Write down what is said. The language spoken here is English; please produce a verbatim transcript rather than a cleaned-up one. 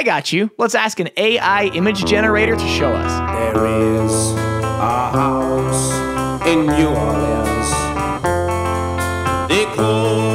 I got you. Let's ask an A I image generator to show us. There is a house in New Orleans. They call